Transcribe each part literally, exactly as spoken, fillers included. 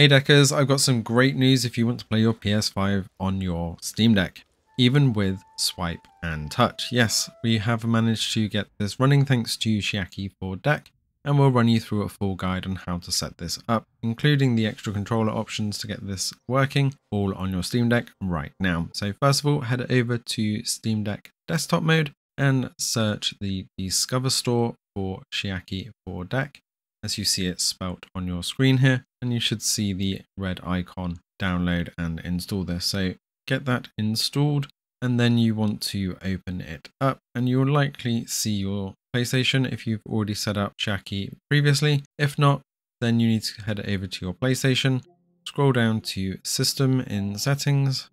Hey Deckers, I've got some great news if you want to play your P S five on your Steam Deck, even with swipe and touch. Yes, we have managed to get this running thanks to Chiaki four Deck, and we'll run you through a full guide on how to set this up, including the extra controller options to get this working all on your Steam Deck right now. So first of all, head over to Steam Deck desktop mode and search the Discover store for Chiaki four Deck. As you see it spelt on your screen here, and you should see the red icon, download and install this. So get that installed, and then you want to open it up, and you'll likely see your PlayStation if you've already set up Chiaki previously. If not, then you need to head over to your PlayStation, scroll down to System in Settings,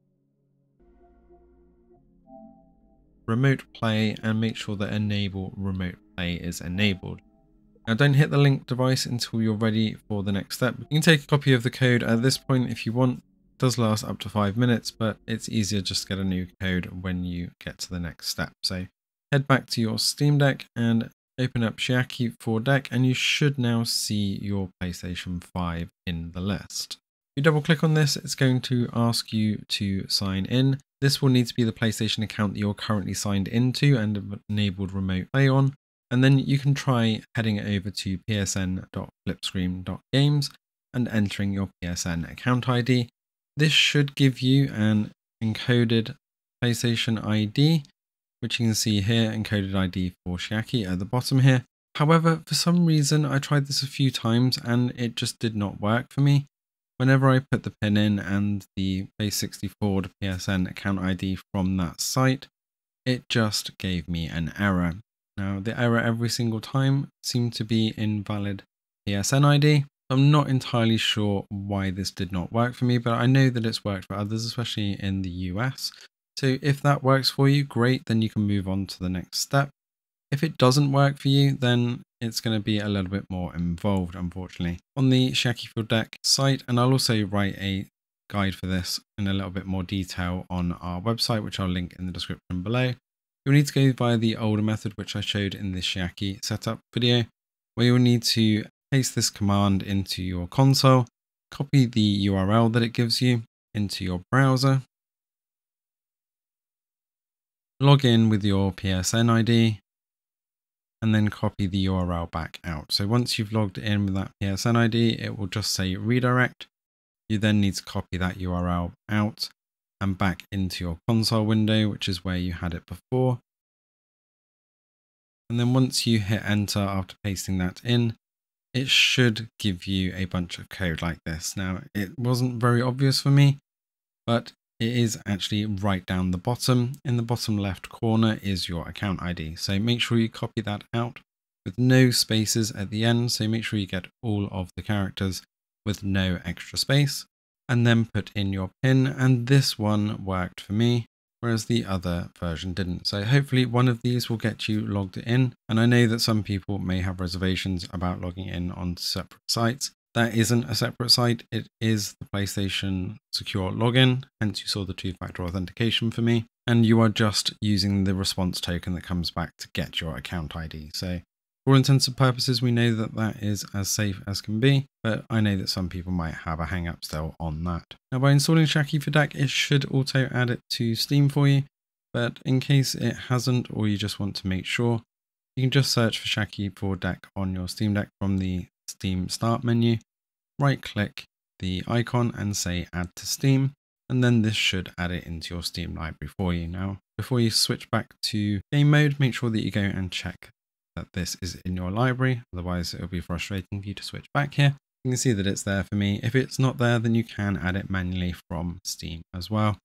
Remote Play, and make sure that Enable Remote Play is enabled. Now don't hit the linked device until you're ready for the next step. You can take a copy of the code at this point if you want. It does last up to five minutes, but it's easier just to get a new code when you get to the next step. So head back to your Steam Deck and open up Chiaki four Deck, and you should now see your PlayStation five in the list. If you double click on this, it's going to ask you to sign in. This will need to be the PlayStation account that you're currently signed into and have enabled remote play on. And then you can try heading over to P S N dot flipscreen dot games and entering your P S N account I D. This should give you an encoded PlayStation I D, which you can see here, encoded I D for Chiaki at the bottom here. However, for some reason, I tried this a few times and it just did not work for me. Whenever I put the pin in and the Play sixty-four to P S N account I D from that site, it just gave me an error. Now, the error every single time seemed to be invalid P S N I D. I'm not entirely sure why this did not work for me, but I know that it's worked for others, especially in the U S. So if that works for you, great, then you can move on to the next step. If it doesn't work for you, then it's going to be a little bit more involved, unfortunately. On the Chiaki four Deck site, and I'll also write a guide for this in a little bit more detail on our website, which I'll link in the description below. You'll need to go via the older method which I showed in this Chiaki setup video, where you'll need to paste this command into your console, copy the U R L that it gives you into your browser, log in with your P S N I D, and then copy the U R L back out. So once you've logged in with that P S N I D, it will just say redirect. You then need to copy that U R L out and back into your console window, which is where you had it before. And then once you hit enter after pasting that in, it should give you a bunch of code like this. Now, it wasn't very obvious for me, but it is actually right down the bottom. In the bottom left corner is your account I D. So make sure you copy that out with no spaces at the end. So make sure you get all of the characters with no extra space, and then put in your pin, and this one worked for me, whereas the other version didn't. So hopefully one of these will get you logged in, and I know that some people may have reservations about logging in on separate sites. That isn't a separate site, it is the PlayStation Secure Login, hence you saw the two-factor authentication for me, and you are just using the response token that comes back to get your account I D. So for all intents and purposes, we know that that is as safe as can be, but I know that some people might have a hang up still on that. Now, by installing Chiaki four Deck, it should auto add it to Steam for you, but in case it hasn't, or you just want to make sure, you can just search for Chiaki four Deck on your Steam Deck from the Steam Start menu, right click the icon and say Add to Steam, and then this should add it into your Steam library for you. Now, before you switch back to game mode, make sure that you go and check that this is in your library, otherwise it'll be frustrating for you to switch back here. You can see that it's there for me. If it's not there, then you can add it manually from Steam as well,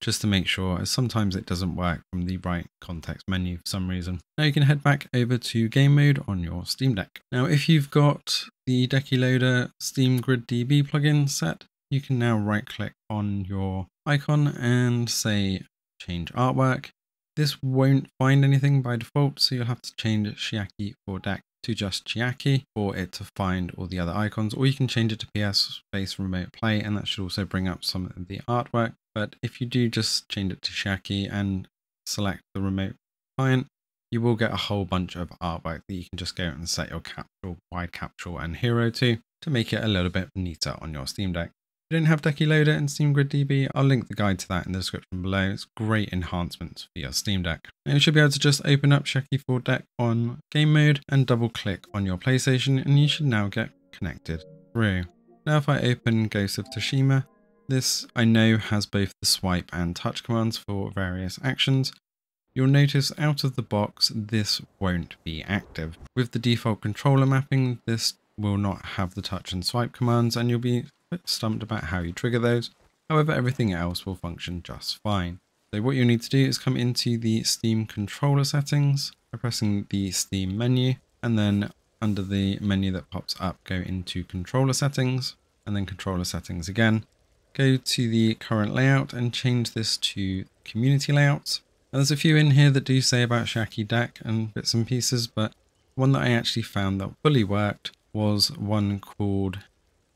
just to make sure, as sometimes it doesn't work from the right context menu for some reason. Now you can head back over to game mode on your Steam Deck. Now if you've got the Decky Loader Steam Grid D B plugin set, you can now right click on your icon and say change artwork. This won't find anything by default, so you'll have to change Chiaki four Deck to just Chiaki for it to find all the other icons, or you can change it to P S Space Remote Play, and that should also bring up some of the artwork. But if you do just change it to Chiaki and select the remote client, you will get a whole bunch of artwork that you can just go and set your capsule, wide capsule and hero to, to make it a little bit neater on your Steam Deck. If you don't have Decky Loader and Steam Grid D B, I'll link the guide to that in the description below. It's great enhancements for your Steam Deck. And you should be able to just open up Chiaki four Deck on game mode and double click on your PlayStation, and you should now get connected through. Now if I open Ghost of Tsushima, this I know has both the swipe and touch commands for various actions. You'll notice out of the box this won't be active. With the default controller mapping, this will not have the touch and swipe commands, and you'll be stumped about how you trigger those. However, everything else will function just fine. So what you'll need to do is come into the Steam controller settings by pressing the Steam menu, and then under the menu that pops up, go into controller settings, and then controller settings again. Go to the current layout and change this to community layout. Now, there's a few in here that do say about Chiaki four Deck and bits and pieces, but one that I actually found that fully worked was one called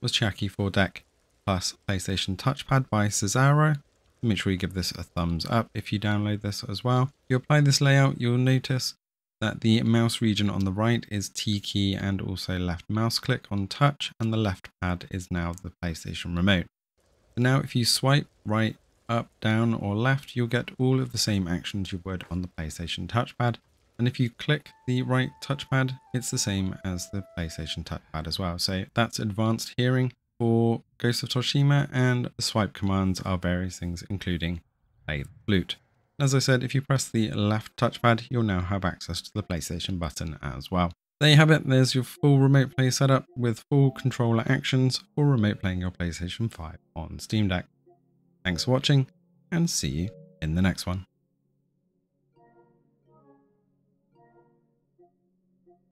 was Chiaki four Deck plus PlayStation Touchpad by Cesaro. Make sure you give this a thumbs up if you download this as well. If you apply this layout, you'll notice that the mouse region on the right is T key and also left mouse click on touch, and the left pad is now the PlayStation remote. So now if you swipe right, up, down or left, you'll get all of the same actions you would on the PlayStation touchpad. And if you click the right touchpad, it's the same as the PlayStation touchpad as well. So that's advanced hearing for Ghost of Tsushima, and the swipe commands are various things, including play the flute. As I said, if you press the left touchpad, you'll now have access to the PlayStation button as well. There you have it. There's your full remote play setup with full controller actions for remote playing your PlayStation five on Steam Deck. Thanks for watching, and see you in the next one.